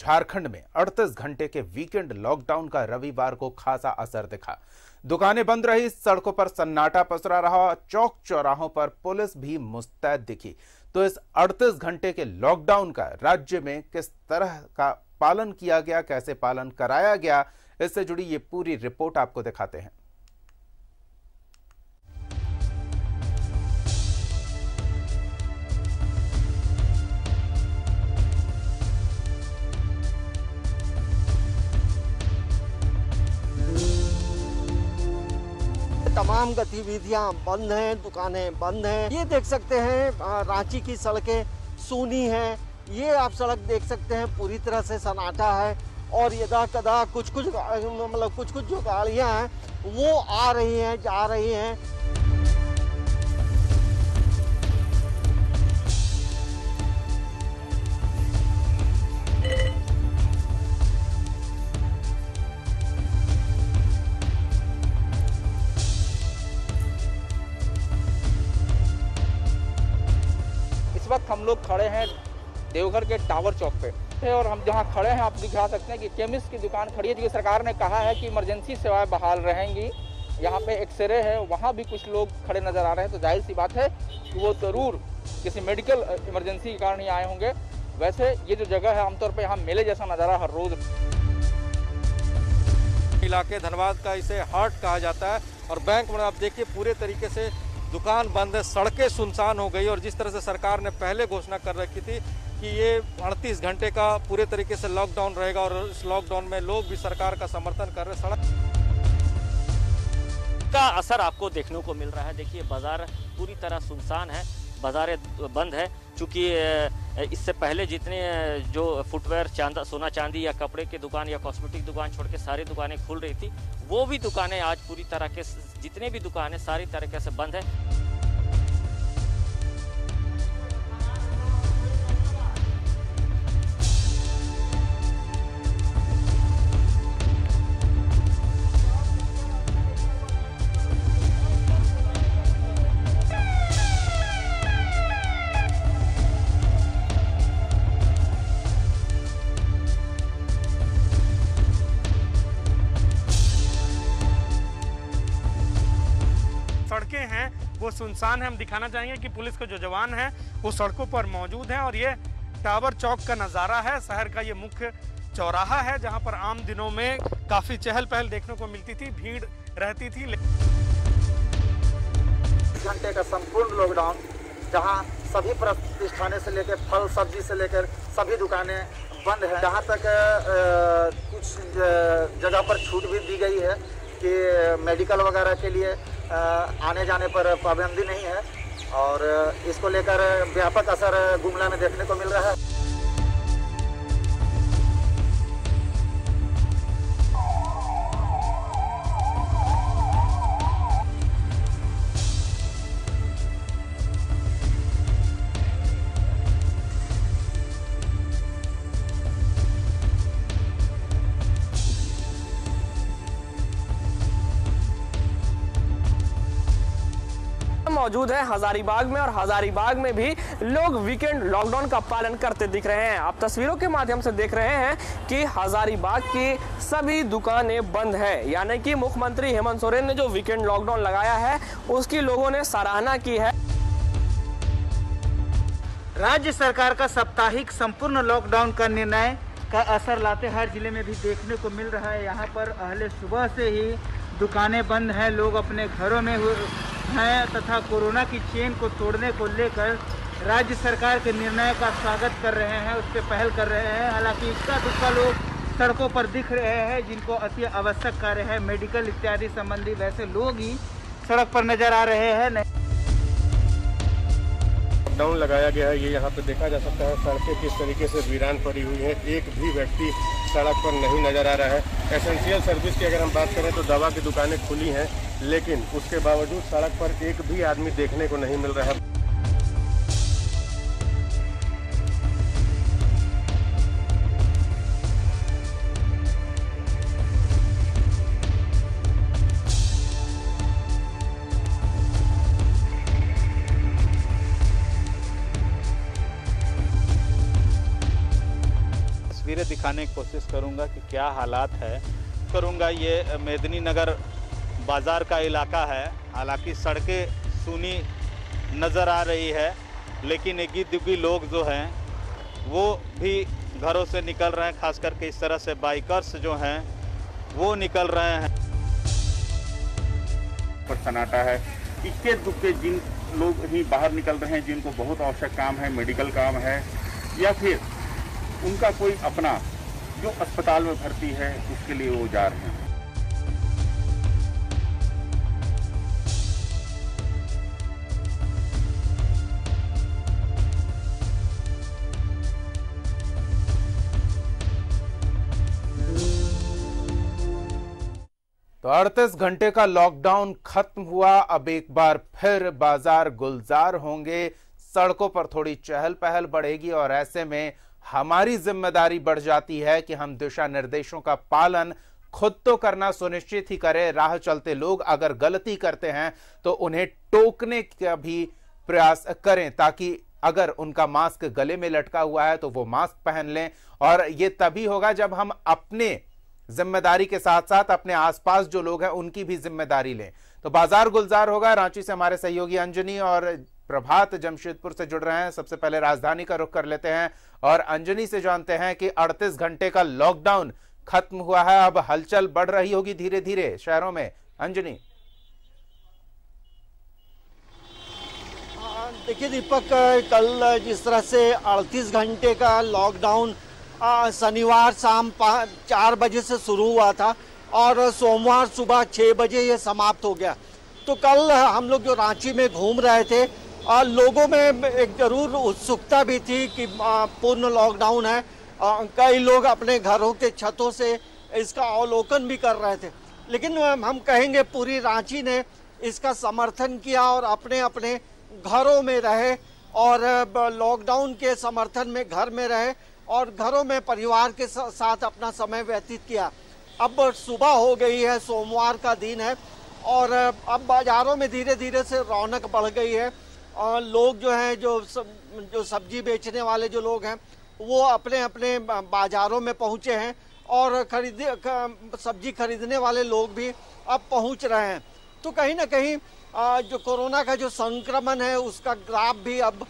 झारखंड में 38 घंटे के वीकेंड लॉकडाउन का रविवार को खासा असर दिखा। दुकानें बंद रही, सड़कों पर सन्नाटा पसरा रहा, चौक चौराहों पर पुलिस भी मुस्तैद दिखी। तो इस 38 घंटे के लॉकडाउन का राज्य में किस तरह का पालन किया गया, कैसे पालन कराया गया, इससे जुड़ी ये पूरी रिपोर्ट आपको दिखाते हैं। तमाम गतिविधियां बंद हैं, दुकानें बंद हैं। ये देख सकते हैं रांची की सड़कें सूनी हैं। ये आप सड़क देख सकते हैं पूरी तरह से सन्नाटा है और यदा कदा कुछ कुछ जो गाड़ियां हैं वो आ रही हैं जा रही हैं। वक्त हम लोग खड़े हैं देवघर के टावर चौक पे और हम जहां खड़े हैं आप दिखा सकते हैं कि केमिस्ट की दुकान खड़ी है, जो सरकार ने कहा है कि इमरजेंसी सेवाएं बहाल रहेंगी। यहां पे एक्सरे है, वहां भी कुछ लोग खड़े नजर आ रहे हैं। तो जाहिर सी बात है कि वो जरूर किसी मेडिकल इमरजेंसी के कारण ही आए होंगे। वैसे ये जो जगह है आमतौर पर यहाँ मेले जैसा नज़ारा हर रोज। इलाके धनबाद का इसे हार्ट कहा जाता है और बैंक में आप देखिए पूरे तरीके से दुकान बंद है, सड़कें सुनसान हो गई। और जिस तरह से सरकार ने पहले घोषणा कर रखी थी कि ये 38 घंटे का पूरे तरीके से लॉकडाउन रहेगा और इस लॉकडाउन में लोग भी सरकार का समर्थन कर रहे। सड़क का असर आपको देखने को मिल रहा है। देखिए बाजार पूरी तरह सुनसान है, बाजारें बंद है, क्योंकि इससे पहले जितने जो फुटवेयर सोना चांदी या कपड़े की दुकान या कॉस्मेटिक दुकान छोड़ के सारी दुकानें खुल रही थी, वो भी दुकानें आज पूरी तरह के जितने भी दुकान है सारी तरीके से बंद है। सड़कें हैं वो सुनसान है। हम दिखाना चाहेंगे कि पुलिस के जो जवान हैं वो सड़कों पर मौजूद हैं और ये टावर चौक का नज़ारा है, शहर का ये मुख्य चौराहा है जहां पर आम दिनों में काफ़ी चहल पहल देखने को मिलती थी, भीड़ रहती थी। घंटे का संपूर्ण लॉकडाउन जहां सभी प्रतिष्ठानें से लेकर फल सब्जी से लेकर सभी दुकानें बंद हैं। जहाँ तक कुछ जगह पर छूट भी दी गई है कि मेडिकल वगैरह के लिए आने जाने पर पाबंदी नहीं है और इसको लेकर व्यापक असर गुमला में देखने को मिल रहा है। मौजूद है हजारीबाग में और हजारीबाग में भी लोग वीकेंड लॉकडाउन का पालन करते दिख रहे हैं। आप तस्वीरों के माध्यम से देख रहे हैं कि हजारीबाग की सभी दुकानें बंद है, यानी कि मुख्यमंत्री हेमंत सोरेन ने जो वीकेंड लॉकडाउन लगाया है उसकी लोगों ने सराहना की है। राज्य सरकार का साप्ताहिक संपूर्ण लॉकडाउन का निर्णय का असर लातेहार जिले में भी देखने को मिल रहा है। यहाँ पर पहले सुबह से ही दुकानें बंद हैं, लोग अपने घरों में हैं तथा कोरोना की चेन को तोड़ने को लेकर राज्य सरकार के निर्णय का स्वागत कर रहे हैं, उस पर पहल कर रहे हैं। हालांकि इक्का दुक्का लोग सड़कों पर दिख रहे हैं जिनको अति आवश्यक कार्य है, मेडिकल इत्यादि संबंधी वैसे लोग ही सड़क पर नजर आ रहे हैं। लॉकडाउन लगाया गया है, ये यहाँ पे देखा जा सकता है सड़कें किस तरीके से वीरान पड़ी हुई है, एक भी व्यक्ति सड़क पर नहीं नजर आ रहा है। एसेंशियल सर्विस की अगर हम बात करें तो दवा की दुकानें खुली हैं, लेकिन उसके बावजूद सड़क पर एक भी आदमी देखने को नहीं मिल रहा है। दिखाने की कोशिश करूंगा कि क्या हालात है करूंगा। ये मेदिनी नगर बाज़ार का इलाका है, हालांकि सड़कें सूनी नज़र आ रही है, लेकिन इक्की दुक्की लोग जो हैं वो भी घरों से निकल रहे हैं, खास करके इस तरह से बाइकर्स जो हैं वो निकल रहे हैं। पर सन्नाटा है, इक्के दुक्के जिन लोग ही बाहर निकल रहे हैं, जिनको बहुत आवश्यक काम है, मेडिकल काम है, या फिर उनका कोई अपना जो अस्पताल में भर्ती है उसके लिए वो जा रहे हैं। तो 38 घंटे का लॉकडाउन खत्म हुआ, अब एक बार फिर बाजार गुलजार होंगे, सड़कों पर थोड़ी चहल पहल बढ़ेगी और ऐसे में हमारी जिम्मेदारी बढ़ जाती है कि हम दिशा निर्देशों का पालन खुद तो करना सुनिश्चित ही करें। राह चलते लोग अगर गलती करते हैं तो उन्हें टोकने का भी प्रयास करें, ताकि अगर उनका मास्क गले में लटका हुआ है तो वो मास्क पहन लें। और ये तभी होगा जब हम अपने जिम्मेदारी के साथ साथ अपने आसपास जो लोग हैं उनकी भी जिम्मेदारी लें। तो बाजार गुलजार होगा। रांची से हमारे सहयोगी अंजनी और प्रभात जमशेदपुर से जुड़ रहे हैं। सबसे पहले राजधानी का रुख कर लेते हैं और अंजनी से जानते हैं कि 38 घंटे का लॉकडाउन खत्म हुआ है, अब हलचल बढ़ रही होगी धीरे धीरे शहरों में। अंजनी देखिए दीपक, कल जिस तरह से 38 घंटे का लॉकडाउन शनिवार शाम 4 बजे से शुरू हुआ था और सोमवार सुबह 6 बजे ये समाप्त हो गया। तो कल हम लोग जो रांची में घूम रहे थे और लोगों में एक ज़रूर उत्सुकता भी थी कि पूर्ण लॉकडाउन है, कई लोग अपने घरों के छतों से इसका अवलोकन भी कर रहे थे। लेकिन हम कहेंगे पूरी रांची ने इसका समर्थन किया और अपने अपने घरों में रहे और लॉकडाउन के समर्थन में घर में रहे और घरों में परिवार के साथ अपना समय व्यतीत किया। अब सुबह हो गई है, सोमवार का दिन है और अब बाज़ारों में धीरे धीरे से रौनक बढ़ गई है और लोग जो हैं जो सब्जी बेचने वाले जो लोग हैं वो अपने अपने बाज़ारों में पहुंचे हैं और सब्जी खरीदने वाले लोग भी अब पहुंच रहे हैं। तो कहीं ना कहीं जो कोरोना का जो संक्रमण है उसका ग्राफ भी अब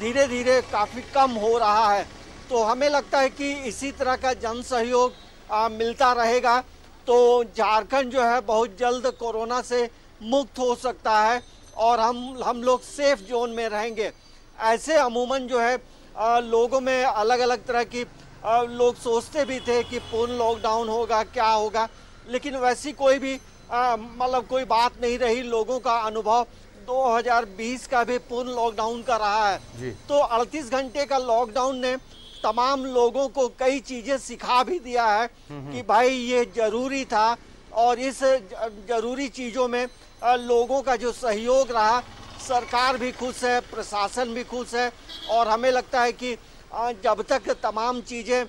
धीरे धीरे काफ़ी कम हो रहा है। तो हमें लगता है कि इसी तरह का जन सहयोग मिलता रहेगा तो झारखंड जो है बहुत जल्द कोरोना से मुक्त हो सकता है और हम लोग सेफ जोन में रहेंगे। ऐसे अमूमन जो है लोगों में अलग अलग तरह की लोग सोचते भी थे कि पूर्ण लॉकडाउन होगा, क्या होगा, लेकिन वैसी कोई भी मतलब कोई बात नहीं रही। लोगों का अनुभव 2020 का भी पूर्ण लॉकडाउन का रहा है। तो 38 घंटे का लॉकडाउन ने तमाम लोगों को कई चीज़ें सिखा भी दिया है कि भाई ये जरूरी था और इस जरूरी चीज़ों में लोगों का जो सहयोग रहा, सरकार भी खुश है, प्रशासन भी खुश है और हमें लगता है कि जब तक तमाम चीज़ें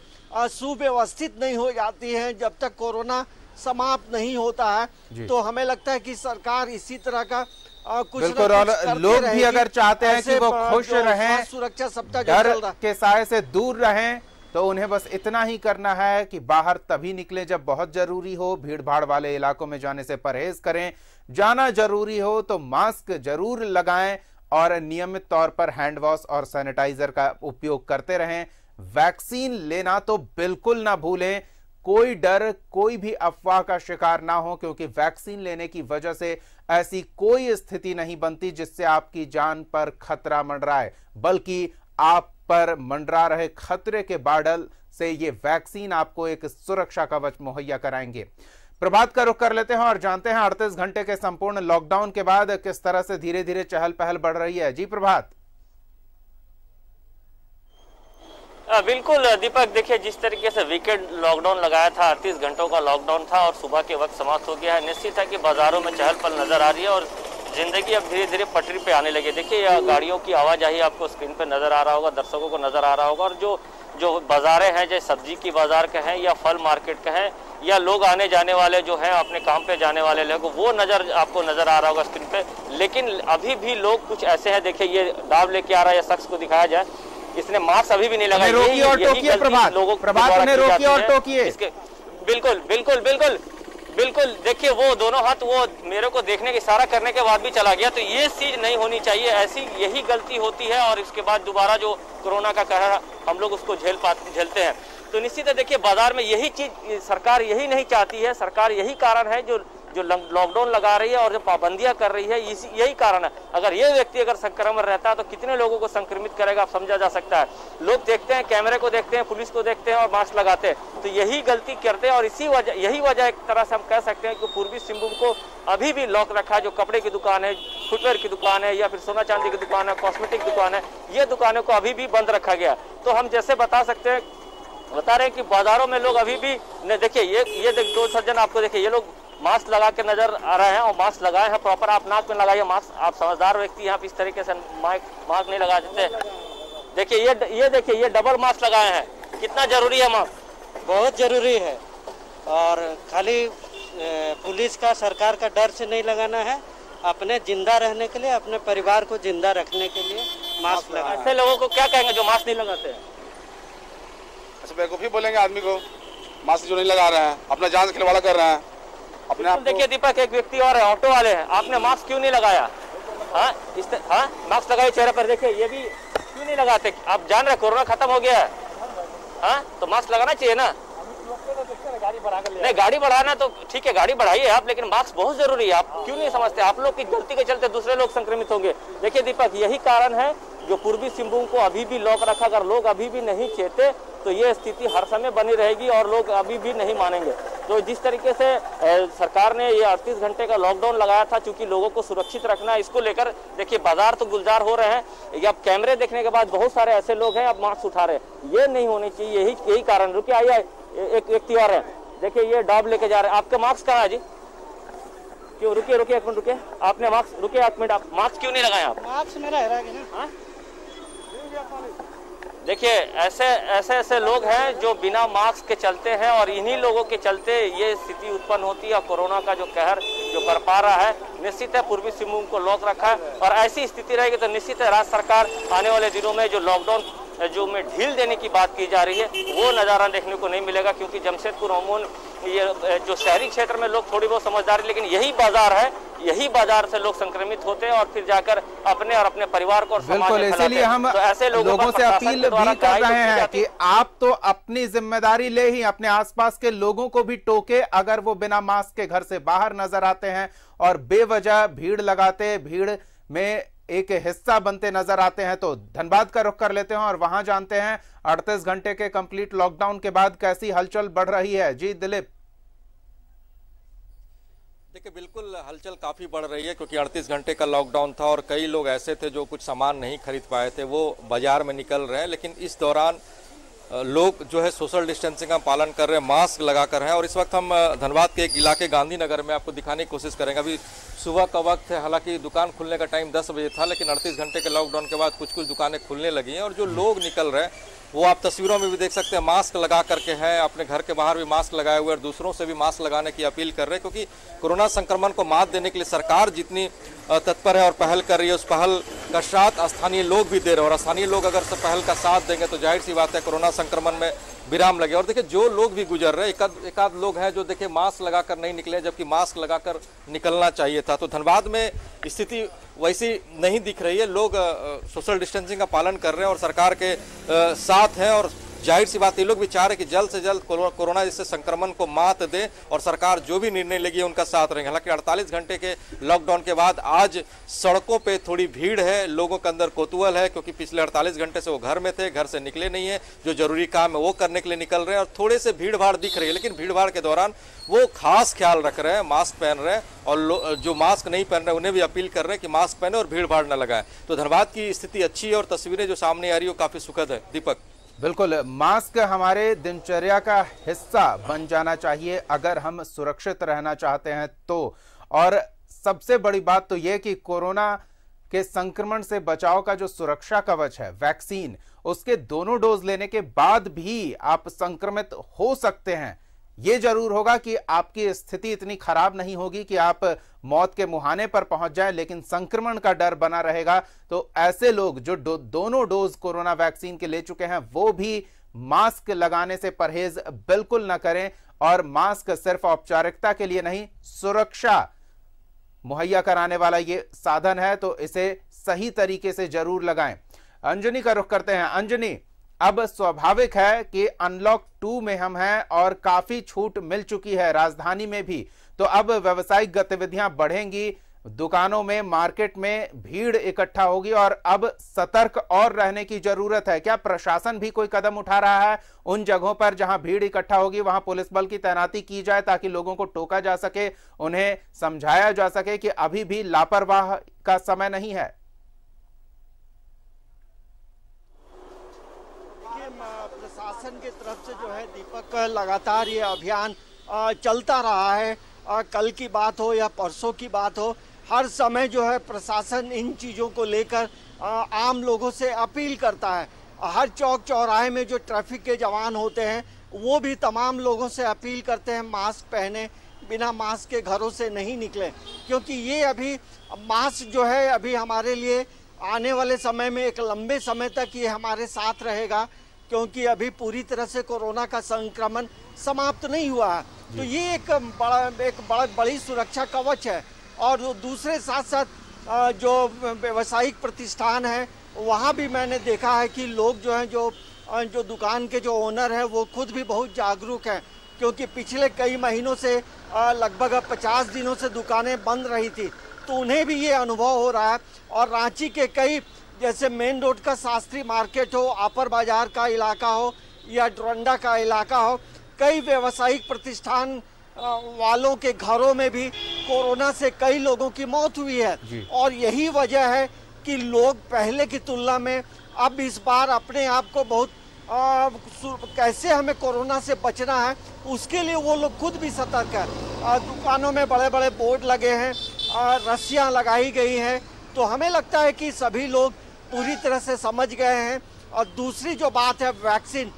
सुव्यवस्थित नहीं हो जाती हैं, जब तक कोरोना समाप्त नहीं होता है, तो हमें लगता है कि सरकार इसी तरह का बिल्कुल। और लोग भी अगर चाहते हैं कि वो खुश रहें, सुरक्षा सप्ताह डर के साए से दूर रहें, तो उन्हें बस इतना ही करना है कि बाहर तभी निकलें जब बहुत जरूरी हो, भीड़ भाड़ वाले इलाकों में जाने से परहेज करें, जाना जरूरी हो तो मास्क जरूर लगाएं और नियमित तौर पर हैंड वॉश और सैनिटाइजर का उपयोग करते रहें। वैक्सीन लेना तो बिल्कुल ना भूलें, कोई डर कोई भी अफवाह का शिकार ना हो, क्योंकि वैक्सीन लेने की वजह से ऐसी कोई स्थिति नहीं बनती जिससे आपकी जान पर खतरा मंडराए, बल्कि आप पर मंडरा रहे खतरे के बादल से ये वैक्सीन आपको एक सुरक्षा कवच मुहैया कराएंगे। प्रभात का रुख कर लेते हैं और जानते हैं 38 घंटे के संपूर्ण लॉकडाउन के बाद किस तरह से धीरे धीरे चहल पहल बढ़ रही है। जी प्रभात। बिल्कुल दीपक, देखिए जिस तरीके से वीकेंड लॉकडाउन लगाया था, 38 घंटों का लॉकडाउन था और सुबह के वक्त समाप्त हो गया है। निश्चित है कि बाजारों में चहल पहल नजर आ रही है और जिंदगी अब धीरे धीरे पटरी पे आने लगी। देखिए गाड़ियों की आवाजाही आपको स्क्रीन पे नजर आ रहा होगा, दर्शकों को नजर आ रहा होगा और जो बाजारें हैं, जैसे सब्जी की बाजार कहें या फल मार्केट कहें या लोग आने जाने वाले जो हैं अपने काम पे जाने वाले लोगों, वो नज़र आपको नज़र आ रहा होगा स्क्रीन पे। लेकिन अभी भी लोग कुछ ऐसे हैं, देखिए ये डाब लेके आ रहा है या शख्स को दिखाया जाए इसने मास्क अभी भी नहीं लगाई। रोकिए और टोकिए प्रभात, प्रभात ने रोकिए और टोकिए। बिल्कुल बिल्कुल बिल्कुल बिल्कुल, देखिए वो दोनों हाथ वो मेरे को देखने का इशारा करने के बाद भी चला गया, तो ये चीज नहीं होनी चाहिए। ऐसी यही गलती होती है और इसके बाद दोबारा जो कोरोना का कहर हम लोग उसको झेलते हैं। तो निश्चित है देखिए बाजार में यही चीज सरकार यही नहीं चाहती है, सरकार यही कारण है जो लॉकडाउन लगा रही है और जो पाबंदियां कर रही है, यही कारण है। अगर ये व्यक्ति अगर संक्रमण रहता है तो कितने लोगों को संक्रमित करेगा, आप समझा जा सकता है। लोग देखते हैं, कैमरे को देखते हैं, पुलिस को देखते हैं और मास्क लगाते हैं, तो यही गलती करते हैं। और यही वजह एक तरह से हम कह सकते हैं कि पूर्वी सिंहभूम को अभी भी लॉक रखा है। जो कपड़े की दुकान है, फुटवेयर की दुकान है या फिर सोना चांदी की दुकान है, कॉस्मेटिक दुकान है, ये दुकानों को अभी भी बंद रखा गया। तो हम जैसे बता रहे हैं कि बाजारों में लोग अभी भी देखिए ये दो सज्जन आपको देखिए ये लोग मास्क लगा के नजर आ रहे हैं और मास्क लगाए हैं प्रॉपर। आप नाक में लगाइए मास्क, आप समझदार व्यक्ति हैं, आप इस तरीके से मास्क नहीं लगा सकते। देखिए ये देखिए ये डबल मास्क लगाए हैं, कितना जरूरी है मास्क, बहुत जरूरी है। और खाली पुलिस का सरकार का डर से नहीं लगाना है, अपने जिंदा रहने के लिए, अपने परिवार को जिंदा रखने के लिए मास्क लगाना। ऐसे लोगों को क्या कहेंगे जो मास्क नहीं लगाते हैं? अच्छा बेवकूफ़ी बोलेंगे आदमी को, मास्क जो नहीं लगा रहे हैं, अपना जान खिलवाड़ा कर रहे हैं। देखिए दीपक एक व्यक्ति और है, ऑटो वाले हैं, आपने मास्क क्यों नहीं लगाया? हाँ मास्क लगाइए चेहरे पर, देखिए ये भी क्यों नहीं लगाते? आप जान रहे कोरोना खत्म हो गया है, हाँ तो मास्क लगाना चाहिए ना। नहीं गाड़ी बढ़ाना तो ठीक है, गाड़ी बढ़ाइए आप, लेकिन मास्क बहुत जरूरी है। आप क्यों नहीं समझते? आप लोग की गलती के चलते दूसरे लोग संक्रमित होंगे। देखिए दीपक यही कारण है जो पूर्वी सिंहभूम को अभी भी लॉक रखा। अगर लोग अभी भी नहीं चेते तो ये स्थिति हर समय बनी रहेगी और लोग अभी भी नहीं मानेंगे। तो जिस तरीके से सरकार ने ये 38 घंटे का लॉकडाउन लगाया था क्योंकि लोगों को सुरक्षित रखना है, इसको लेकर देखिए बाजार तो गुलजार हो रहे हैं। ये अब कैमरे देखने के बाद बहुत सारे ऐसे लोग हैं अब मास्क उठा रहे हैं, ये नहीं होने चाहिए। यही कारण। रुकिए आइए, एक व्यक्ति और है, देखिए ये डॉब लेके जा रहे हैं। आपके मास्क कहाँ है जी? क्यों? रुकिए रुकिए एक मिनट, रुकिए आपने मास्क, रुकिए एक मिनट, आप मास्क क्यों नहीं लगाए? आप मास्क मेरा हरा गया। देखिए ऐसे लोग हैं जो बिना मास्क के चलते हैं और इन्हीं लोगों के चलते ये स्थिति उत्पन्न होती है। कोरोना का जो कहर जो बरपा रहा है, निश्चित है पूर्वी सिंहभूम को लॉक रखा है और ऐसी स्थिति रहेगी तो निश्चित है राज्य सरकार आने वाले दिनों में जो लॉकडाउन जो में ढील देने की बात की जा रही है वो नज़ारा देखने को नहीं मिलेगा। क्योंकि जमशेदपुर अमून ये जो शहरी क्षेत्र में लोग थोड़ी बहुत समझदारी, लेकिन यही बाजार है, यही बाजार से लोग संक्रमित होते हैं और फिर जाकर अपने और अपने परिवार को और समाज में फैलाते हैं। हम तो ऐसे लोगों से अपील भी कर रहे हैं कि आप तो अपनी जिम्मेदारी ले ही अपने आसपास के लोगों को भी टोके। अगर वो बिना मास्क के घर से बाहर नजर आते हैं और बेवजह भीड़ लगाते, भीड़ में एक हिस्सा बनते नजर आते हैं तो धनबाद का रुख कर लेते हैं और वहां जानते हैं 38 घंटे के कंप्लीट लॉकडाउन के बाद कैसी हलचल बढ़ रही है। जी दिलीप। देखिए बिल्कुल हलचल काफ़ी बढ़ रही है क्योंकि 38 घंटे का लॉकडाउन था और कई लोग ऐसे थे जो कुछ सामान नहीं खरीद पाए थे, वो बाज़ार में निकल रहे हैं। लेकिन इस दौरान लोग जो है सोशल डिस्टेंसिंग का पालन कर रहे हैं, मास्क लगा कर हैं। और इस वक्त हम धनबाद के एक इलाके गांधी नगर में आपको दिखाने की कोशिश करेंगे। अभी सुबह का वक्त है, हालांकि दुकान खुलने का टाइम 10 बजे था, लेकिन 38 घंटे के लॉकडाउन के बाद कुछ दुकानें खुलने लगी हैं और जो लोग निकल रहे हैं वो आप तस्वीरों में भी देख सकते हैं, मास्क लगा करके हैं, अपने घर के बाहर भी मास्क लगाए हुए और दूसरों से भी मास्क लगाने की अपील कर रहे हैं। क्योंकि कोरोना संक्रमण को मात देने के लिए सरकार जितनी तत्पर है और पहल कर रही है, उस पहल का साथ स्थानीय लोग भी दे रहे हैं और स्थानीय लोग अगर पहल का साथ देंगे तो जाहिर सी बात है कोरोना संक्रमण में विराम लगे। और देखिए जो लोग भी गुजर रहे, एक आध लोग हैं जो देखिए मास्क लगाकर नहीं निकले, जबकि मास्क लगाकर निकलना चाहिए था। तो धनबाद में स्थिति वैसी नहीं दिख रही है, लोग सोशल डिस्टेंसिंग का पालन कर रहे हैं और सरकार के साथ हैं। और जाहिर सी बात ये लोग भी चाह रहे हैं कि जल्द से जल्द कोरोना जैसे संक्रमण को मात दे और सरकार जो भी निर्णय लेगी उनका साथ रहेंगे। हालांकि 48 घंटे के लॉकडाउन के बाद आज सड़कों पे थोड़ी भीड़ है, लोगों के अंदर कौतूहल है क्योंकि पिछले 48 घंटे से वो घर में थे, घर से निकले नहीं है, जो जरूरी काम है वो करने के लिए निकल रहे हैं और थोड़े से भीड़ भाड़ दिख रही है। लेकिन भीड़ भाड़ के दौरान वो खास ख्याल रख रहे हैं, मास्क पहन रहे हैं और जो मास्क नहीं पहन रहे उन्हें भी अपील कर रहे हैं कि मास्क पहने और भीड़ भाड़ न लगाए। तो धनबाद की स्थिति अच्छी है और तस्वीरें जो सामने आ रही है वो काफ़ी सुखद है। दीपक बिल्कुल, मास्क हमारे दिनचर्या का हिस्सा बन जाना चाहिए अगर हम सुरक्षित रहना चाहते हैं तो। और सबसे बड़ी बात तो यह कि कोरोना के संक्रमण से बचाव का जो सुरक्षा कवच है वैक्सीन, उसके दोनों डोज लेने के बाद भी आप संक्रमित हो सकते हैं। ये जरूर होगा कि आपकी स्थिति इतनी खराब नहीं होगी कि आप मौत के मुहाने पर पहुंच जाएं लेकिन संक्रमण का डर बना रहेगा, तो ऐसे लोग जो दोनों डोज कोरोना वैक्सीन के ले चुके हैं वो भी मास्क लगाने से परहेज बिल्कुल ना करें। और मास्क सिर्फ औपचारिकता के लिए नहीं, सुरक्षा मुहैया कराने वाला ये साधन है, तो इसे सही तरीके से जरूर लगाएं। अंजनी का रुख करते हैं। अंजनी, अब स्वाभाविक है कि अनलॉक 2 में हम हैं और काफी छूट मिल चुकी है राजधानी में भी, तो अब व्यवसायिक गतिविधियां बढ़ेंगी, दुकानों में, मार्केट में भीड़ इकट्ठा होगी और अब सतर्क और रहने की जरूरत है। क्या प्रशासन भी कोई कदम उठा रहा है उन जगहों पर जहां भीड़ इकट्ठा होगी, वहां पुलिस बल की तैनाती की जाए ताकि लोगों को टोका जा सके, उन्हें समझाया जा सके कि अभी भी लापरवाह का समय नहीं है? प्रशासन की तरफ से जो है दीपक, लगातार ये अभियान चलता रहा है। कल की बात हो या परसों की बात हो, हर समय जो है प्रशासन इन चीज़ों को लेकर आम लोगों से अपील करता है। हर चौक चौराहे में जो ट्रैफिक के जवान होते हैं वो भी तमाम लोगों से अपील करते हैं मास्क पहने, बिना मास्क के घरों से नहीं निकले, क्योंकि ये अभी मास्क जो है अभी हमारे लिए आने वाले समय में एक लंबे समय तक ये हमारे साथ रहेगा, क्योंकि अभी पूरी तरह से कोरोना का संक्रमण समाप्त नहीं हुआ है। तो ये एक बड़ी सुरक्षा कवच है। और दूसरे साथ साथ जो व्यावसायिक प्रतिष्ठान है वहाँ भी मैंने देखा है कि लोग जो हैं, जो दुकान के जो ओनर हैं वो खुद भी बहुत जागरूक हैं, क्योंकि पिछले कई महीनों से लगभग 50 दिनों से दुकानें बंद रही थी, तो उन्हें भी ये अनुभव हो रहा है। और रांची के कई, जैसे मेन रोड का शास्त्री मार्केट हो, अपर बाजार का इलाका हो या डोरंडा का इलाका हो, कई व्यावसायिक प्रतिष्ठान वालों के घरों में भी कोरोना से कई लोगों की मौत हुई है। और यही वजह है कि लोग पहले की तुलना में अब इस बार अपने आप को बहुत कैसे हमें कोरोना से बचना है उसके लिए वो लोग खुद भी सतर्क है। दुकानों में बड़े बड़े बोर्ड लगे हैं, रस्सियाँ लगाई गई हैं, तो हमें लगता है कि सभी लोग पूरी तरह से समझ गए हैं। और दूसरी जो बात है वैक्सीन,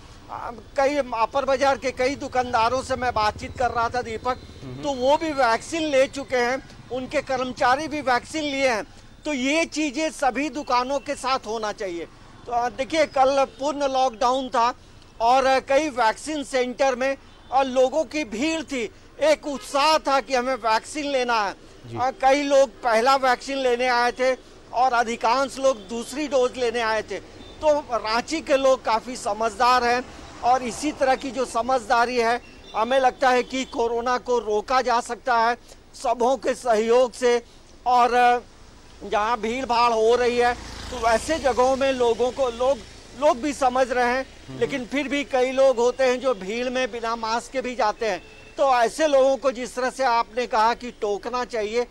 कई अपर बाजार के कई दुकानदारों से मैं बातचीत कर रहा था दीपक, तो वो भी वैक्सीन ले चुके हैं, उनके कर्मचारी भी वैक्सीन लिए हैं, तो ये चीज़ें सभी दुकानों के साथ होना चाहिए। तो देखिए, कल पूर्ण लॉकडाउन था और कई वैक्सीन सेंटर में लोगों की भीड़ थी, एक उत्साह था कि हमें वैक्सीन लेना है। कई लोग पहला वैक्सीन लेने आए थे और अधिकांश लोग दूसरी डोज लेने आए थे, तो रांची के लोग काफ़ी समझदार हैं और इसी तरह की जो समझदारी है हमें लगता है कि कोरोना को रोका जा सकता है सबों के सहयोग से। और जहां भीड़ भाड़ हो रही है तो वैसे जगहों में लोगों को लोग भी समझ रहे हैं, लेकिन फिर भी कई लोग होते हैं जो भीड़ में बिना मास्क के भी जाते हैं, तो ऐसे लोगों को जिस तरह से आपने कहा कि टोकना चाहिए,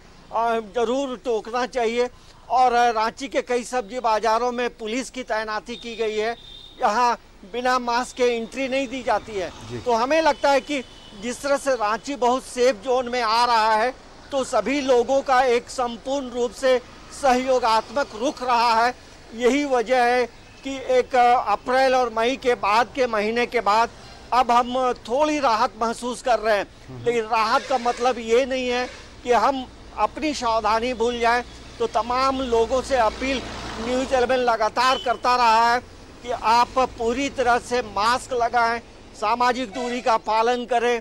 ज़रूर टोकना चाहिए। और रांची के कई सब्जी बाज़ारों में पुलिस की तैनाती की गई है, यहाँ बिना मास्क के एंट्री नहीं दी जाती है। तो हमें लगता है कि जिस तरह से रांची बहुत सेफ जोन में आ रहा है, तो सभी लोगों का एक संपूर्ण रूप से सहयोगात्मक रुख रहा है। यही वजह है कि एक अप्रैल और मई के बाद के महीने के बाद अब हम थोड़ी राहत महसूस कर रहे हैं, लेकिन राहत का मतलब ये नहीं है कि हम अपनी सावधानी भूल जाएं। तो तमाम लोगों से अपील न्यूज 11 लगातार करता रहा है कि आप पूरी तरह से मास्क लगाएं, सामाजिक दूरी का पालन करें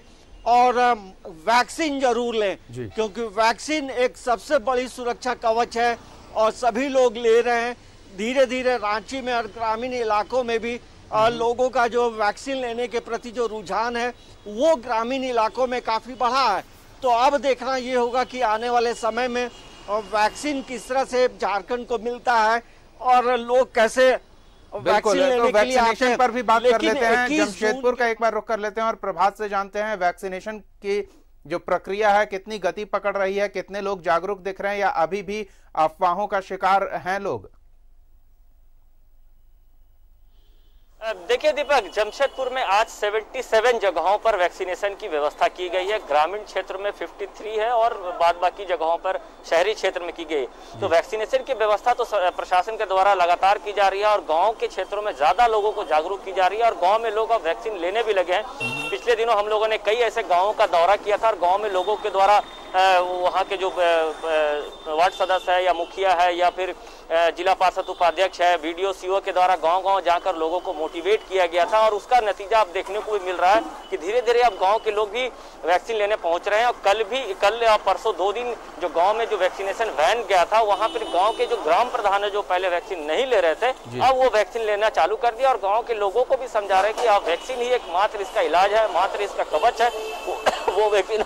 और वैक्सीन जरूर लें, क्योंकि वैक्सीन एक सबसे बड़ी सुरक्षा कवच है और सभी लोग ले रहे हैं। धीरे धीरे रांची में और ग्रामीण इलाकों में भी लोगों का जो वैक्सीन लेने के प्रति जो रुझान है वो ग्रामीण इलाकों में काफ़ी बढ़ा है। तो अब देखना ये होगा कि आने वाले समय में वैक्सीन किस तरह से झारखंड को मिलता है और लोग कैसे वैक्सीन लेने के लिए आते हैं। पर भी बात कर लेते हैं, जमशेदपुर का एक बार रुख कर लेते हैं और प्रभात से जानते हैं वैक्सीनेशन की जो प्रक्रिया है कितनी गति पकड़ रही है, कितने लोग जागरूक दिख रहे हैं या अभी भी अफवाहों का शिकार हैं लोग? देखिए दीपक, जमशेदपुर में आज 77 जगहों पर वैक्सीनेशन की व्यवस्था की गई है, ग्रामीण क्षेत्र में 53 है और बाद बाकी जगहों पर शहरी क्षेत्र में की गई। तो वैक्सीनेशन की व्यवस्था तो प्रशासन के द्वारा लगातार की जा रही है और गांव के क्षेत्रों में ज़्यादा लोगों को जागरूक की जा रही है और गाँव में लोग अब वैक्सीन लेने भी लगे हैं। पिछले दिनों हम लोगों ने कई ऐसे गाँवों का दौरा किया था और गाँव में लोगों के द्वारा वहाँ के जो वार्ड सदस्य है या मुखिया है या फिर जिला पार्षद उपाध्यक्ष है, वीडियो सीओ के द्वारा गांव-गांव जाकर लोगों को मोटिवेट किया गया था और उसका नतीजा आप देखने को मिल रहा है कि धीरे धीरे अब गांव के लोग भी वैक्सीन लेने पहुंच रहे हैं। और कल या परसों 2 दिन जो गांव में जो वैक्सीनेशन वैन गया था वहां पर गाँव के जो ग्राम प्रधान है जो पहले वैक्सीन नहीं ले रहे थे अब वो वैक्सीन लेना चालू कर दिया और गाँव के लोगों को भी समझा रहे कि आप वैक्सीन ही एकमात्र इसका इलाज है, मात्र इसका कवच है, वो वैक्सीन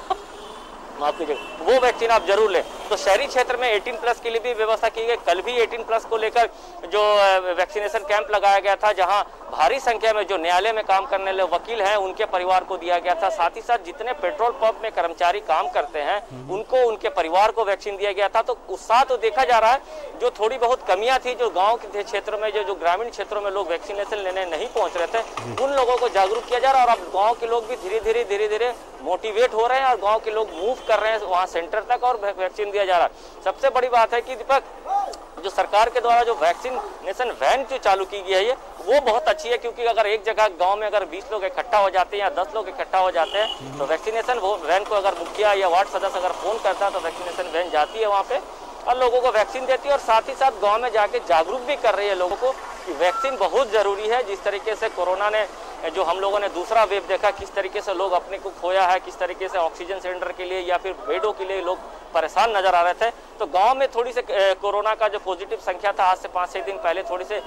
माफ कीजिएगा, वो वैक्सीन आप जरूर लें। तो शहरी क्षेत्र में 18 प्लस के लिए भी व्यवस्था की गई। कल भी 18 प्लस को लेकर जो वैक्सीनेशन कैंप लगाया गया था जहां भारी संख्या में जो न्यायालय में काम करने वाले वकील हैं उनके परिवार को दिया गया था, साथ ही साथ जितने पेट्रोल पंप में कर्मचारी काम करते हैं उनको, उनके परिवार को वैक्सीन दिया गया था। तो उत्साह तो देखा जा रहा है, जो थोड़ी बहुत कमियां थी जो गाँव के क्षेत्रों में, जो ग्रामीण क्षेत्रों में लोग वैक्सीनेशन लेने नहीं पहुँच रहे थे, उन लोगों को जागरूक किया जा रहा है और अब गाँव के लोग भी धीरे धीरे मोटिवेट हो रहे हैं और गाँव के लोग मूव कर रहे हैं वहाँ सेंटर तक और वैक्सीन दिया जा रहा है। सबसे बड़ी बात है कि दीपक, जो सरकार के द्वारा जो वैक्सीनेशन वैन जो चालू की गई है ये वो बहुत अच्छी है, क्योंकि अगर एक जगह गांव में अगर 20 लोग इकट्ठा हो जाते हैं या 10 लोग इकट्ठा हो जाते हैं तो वैक्सीनेशन वैन को अगर मुखिया या वार्ड सदस्य अगर फोन करता है तो वैक्सीनेशन वैन जाती है वहाँ पे और लोगों को वैक्सीन देती है और साथ ही साथ गाँव में जाके जागरूक भी कर रही है लोगों को कि वैक्सीन बहुत जरूरी है। जिस तरीके से कोरोना ने जो हम लोगों ने दूसरा वेव देखा, किस तरीके से लोग अपने को खोया है, किस तरीके से ऑक्सीजन सिलेंडर के लिए या फिर बेडों के लिए लोग परेशान नजर आ रहे थे, तो गांव में थोड़ी से कोरोना का जो पॉजिटिव संख्या था आज से 5-6 दिन पहले थोड़ी से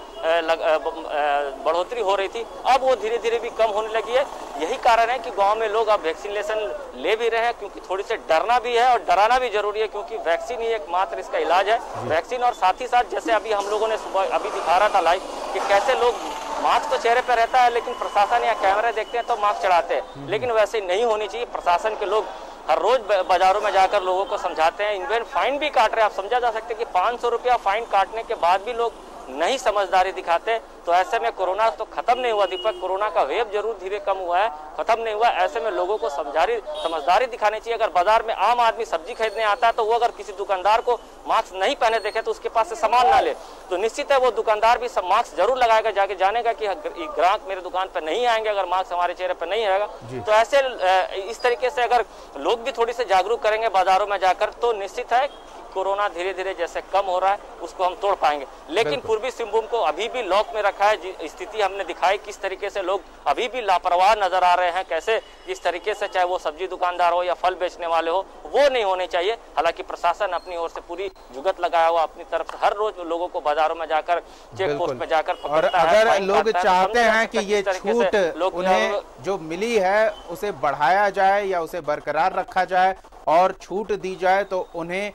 बढ़ोतरी हो रही थी, अब वो धीरे धीरे भी कम होने लगी है। यही कारण है कि गांव में लोग अब वैक्सीनेशन ले भी रहे हैं, क्योंकि थोड़ी से डरना भी है और डराना भी जरूरी है, क्योंकि वैक्सीन ही एकमात्र इसका इलाज है वैक्सीन। और साथ ही साथ जैसे अभी हम लोगों ने सुबह अभी दिखा रहा था लाइव कि कैसे लोग मास्क तो चेहरे पर रहता है लेकिन प्रशासन या कैमरा देखते हैं तो मास्क चढ़ाते हैं, लेकिन वैसे नहीं होनी चाहिए। प्रशासन के लोग हर रोज बाजारों में जाकर लोगों को समझाते हैं, इवन फाइन भी काट रहे हैं। आप समझा जा सकता है कि 500 रुपया फाइन काटने के बाद भी लोग नहीं समझदारी दिखाते, तो ऐसे में कोरोना तो खत्म नहीं हुआ दीपक। कोरोना का वेव जरूर धीरे कम हुआ है, खत्म नहीं हुआ। ऐसे में लोगों को समझदारी दिखानी चाहिए। अगर बाजार में आम आदमी सब्जी खरीदने आता है तो वो अगर किसी दुकानदार को मास्क नहीं पहने देखे तो उसके पास से सामान ना ले, तो निश्चित है वो दुकानदार भी मास्क जरूर लगाएगा, जाके जानेगा कि ग्राहक मेरे दुकान पर नहीं आएंगे अगर मास्क हमारे चेहरे पर नहीं आएगा। तो ऐसे इस तरीके से अगर लोग भी थोड़ी से जागरूक करेंगे बाजारों में जाकर तो निश्चित है कोरोना धीरे धीरे जैसे कम हो रहा है उसको हम तोड़ पाएंगे। लेकिन पूर्वी सिंहभूम को अभी भी लॉक में रखा है, स्थिति हमने दिखाई किस तरीके से लोग अभी भी लापरवाह नजर आ रहे हैं, कैसे जिस तरीके से चाहे वो सब्जी दुकानदार हो या फल बेचने वाले हो, वो नहीं होने चाहिए। हालांकि प्रशासन अपनी ओर से पूरी जुगत लगाया हुआ अपनी तरफ से, हर रोज लोगों को बाजारों में जाकर चेक पोस्ट में जाकर पकड़ता है। अगर लोग चाहते हैं कि ये छूट उन्हें जो मिली है उसे बढ़ाया जाए या उसे बरकरार रखा जाए और छूट दी जाए तो उन्हें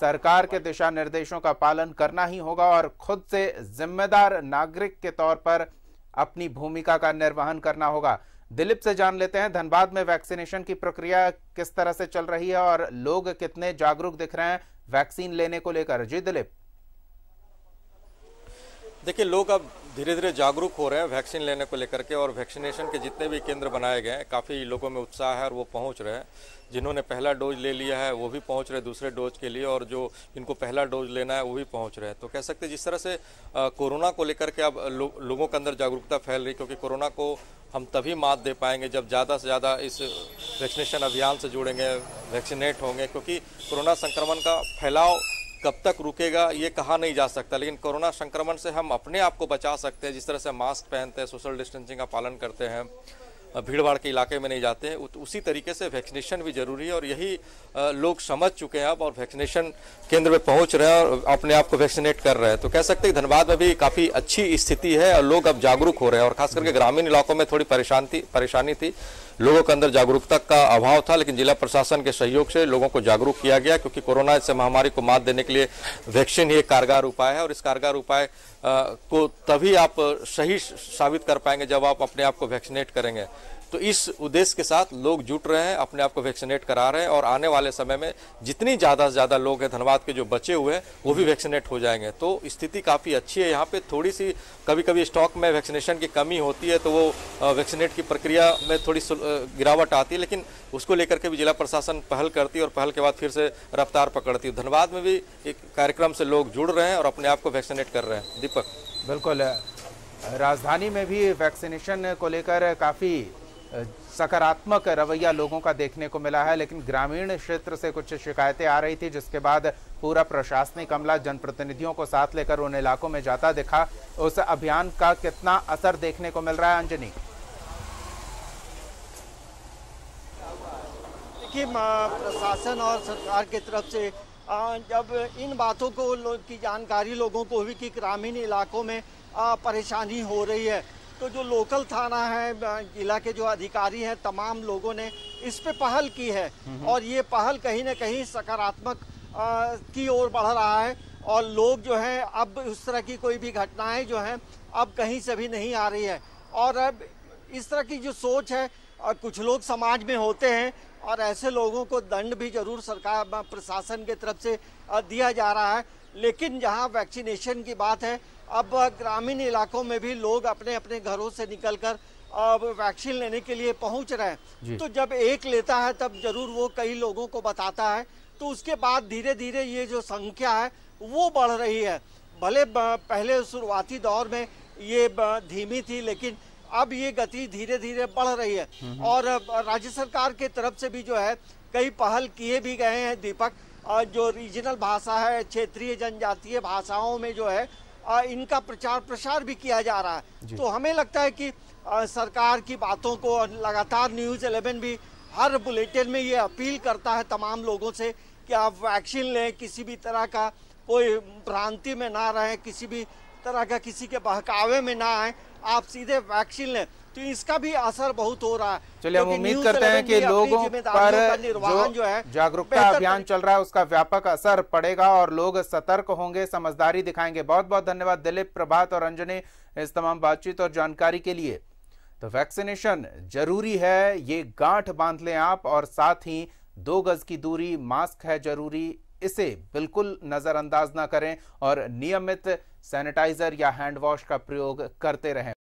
सरकार के दिशा निर्देशों का पालन करना ही होगा और खुद से जिम्मेदार नागरिक के तौर पर अपनी भूमिका का निर्वहन करना होगा। दिलीप से जान लेते हैं धनबाद में वैक्सीनेशन की प्रक्रिया किस तरह से चल रही है और लोग कितने जागरूक दिख रहे हैं वैक्सीन लेने को लेकर। जी दिलीप, देखिए लोग अब धीरे धीरे जागरूक हो रहे हैं वैक्सीन लेने को लेकर के और वैक्सीनेशन के जितने भी केंद्र बनाए गए हैं काफ़ी लोगों में उत्साह है और वो पहुंच रहे हैं। जिन्होंने पहला डोज ले लिया है वो भी पहुंच रहे हैं दूसरे डोज के लिए और जो इनको पहला डोज लेना है वो भी पहुंच रहे हैं। तो कह सकते हैं जिस तरह से कोरोना को लेकर के अब लोगों के अंदर जागरूकता फैल रही, क्योंकि कोरोना को हम तभी मात दे पाएंगे जब ज़्यादा से ज़्यादा इस वैक्सीनेशन अभियान से जुड़ेंगे, वैक्सीनेट होंगे, क्योंकि कोरोना संक्रमण का फैलाव कब तक रुकेगा ये कहा नहीं जा सकता। लेकिन कोरोना संक्रमण से हम अपने आप को बचा सकते हैं जिस तरह से मास्क पहनते हैं, सोशल डिस्टेंसिंग का पालन करते हैं, भीड़भाड़ के इलाके में नहीं जाते हैं, उसी तरीके से वैक्सीनेशन भी जरूरी है और यही लोग समझ चुके हैं अब और वैक्सीनेशन केंद्र में पहुंच रहे हैं और अपने आप को वैक्सीनेट कर रहे हैं। तो कह सकते हैं धनबाद में भी काफ़ी अच्छी स्थिति है और लोग अब जागरूक हो रहे हैं और खास करके ग्रामीण इलाकों में थोड़ी परेशानी थी, लोगों के अंदर जागरूकता का अभाव था, लेकिन जिला प्रशासन के सहयोग से लोगों को जागरूक किया गया क्योंकि कोरोना से महामारी को मात देने के लिए वैक्सीन ही एक कारगर उपाय है और इस कारगर उपाय को तभी आप सही साबित कर पाएंगे जब आप अपने आप को वैक्सीनेट करेंगे। तो इस उद्देश्य के साथ लोग जुट रहे हैं, अपने आप को वैक्सीनेट करा रहे हैं और आने वाले समय में जितनी ज़्यादा से ज़्यादा लोग हैं धनबाद के जो बचे हुए हैं वो भी वैक्सीनेट हो जाएंगे। तो स्थिति काफ़ी अच्छी है। यहाँ पे थोड़ी सी कभी कभी स्टॉक में वैक्सीनेशन की कमी होती है तो वो वैक्सीनेट की प्रक्रिया में थोड़ी गिरावट आती है, लेकिन उसको लेकर के भी जिला प्रशासन पहल करती है और पहल के बाद फिर से रफ्तार पकड़ती है। धनबाद में भी एक कार्यक्रम से लोग जुड़ रहे हैं और अपने आप को वैक्सीनेट कर रहे हैं। दीपक, बिल्कुल राजधानी में भी वैक्सीनेशन को लेकर काफ़ी सकारात्मक रवैया लोगों का देखने को मिला है, लेकिन ग्रामीण क्षेत्र से कुछ शिकायतें आ रही थी, जिसके बाद पूरा प्रशासनिक अमला जनप्रतिनिधियों को साथ लेकर उन इलाकों में जाता दिखा। उस अभियान का कितना असर देखने को मिल रहा है अंजनी? देखिए, प्रशासन और सरकार की तरफ से जब इन बातों को की जानकारी लोगों को हुई कि ग्रामीण इलाकों में परेशानी हो रही है, तो जो लोकल थाना है, जिला के जो अधिकारी हैं, तमाम लोगों ने इस पे पहल की है और ये पहल कहीं ना कहीं सकारात्मक की ओर बढ़ रहा है। और लोग जो हैं अब उस तरह की कोई भी घटनाएं जो हैं अब कहीं से भी नहीं आ रही है। और अब इस तरह की जो सोच है, और कुछ लोग समाज में होते हैं और ऐसे लोगों को दंड भी जरूर सरकार प्रशासन की तरफ से दिया जा रहा है। लेकिन जहाँ वैक्सीनेशन की बात है, अब ग्रामीण इलाकों में भी लोग अपने अपने घरों से निकलकर अब वैक्सीन लेने के लिए पहुंच रहे हैं। तो जब एक लेता है तब जरूर वो कई लोगों को बताता है, तो उसके बाद धीरे धीरे ये जो संख्या है वो बढ़ रही है। भले पहले शुरुआती दौर में ये धीमी थी, लेकिन अब ये गति धीरे धीरे बढ़ रही है। और राज्य सरकार के तरफ से भी जो है कई पहल किए भी गए हैं दीपक। जो रीजनल भाषा है, क्षेत्रीय जनजातीय भाषाओं में जो है इनका प्रचार प्रसार भी किया जा रहा है। तो हमें लगता है कि सरकार की बातों को लगातार न्यूज़ 11 भी हर बुलेटिन में ये अपील करता है तमाम लोगों से कि आप वैक्सीन लें, किसी भी तरह का कोई भ्रांति में ना रहें, किसी भी तरह का किसी के बहकावे में ना आए, आप सीधे वैक्सीन लें। तो इसका भी असर बहुत हो रहा है। चलिए, हम उम्मीद करते हैं कि लोगों पर जो है जागरूकता अभियान चल रहा है उसका व्यापक असर पड़ेगा और लोग सतर्क होंगे, समझदारी दिखाएंगे। बहुत बहुत धन्यवाद दिलीप, प्रभात और अंजनी इस तमाम बातचीत और जानकारी के लिए। तो वैक्सीनेशन जरूरी है, ये गांठ बांध लें आप, और साथ ही 2 गज की दूरी, मास्क है जरूरी, इसे बिल्कुल नजरअंदाज ना करें और नियमित सैनिटाइजर या हैंड वॉश का प्रयोग करते रहें।